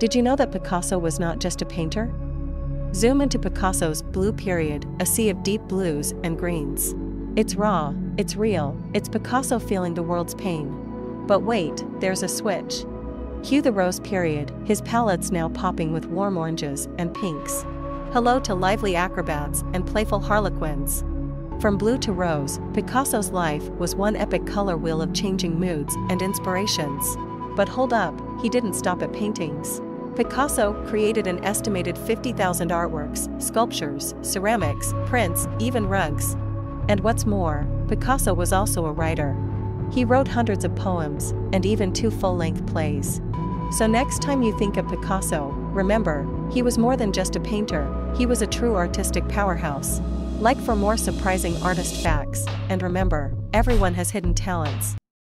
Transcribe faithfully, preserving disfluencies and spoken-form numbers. Did you know that Picasso was not just a painter? Zoom into Picasso's blue period, a sea of deep blues and greens. It's raw, it's real, it's Picasso feeling the world's pain. But wait, there's a switch. Cue the rose period, his palettes now popping with warm oranges and pinks. Hello to lively acrobats and playful harlequins. From blue to rose, Picasso's life was one epic color wheel of changing moods and inspirations. But hold up, he didn't stop at paintings. Picasso created an estimated fifty thousand artworks, sculptures, ceramics, prints, even rugs. And what's more, Picasso was also a writer. He wrote hundreds of poems, and even two full-length plays. So next time you think of Picasso, remember, he was more than just a painter, he was a true artistic powerhouse. Like for more surprising artist facts, and remember, everyone has hidden talents.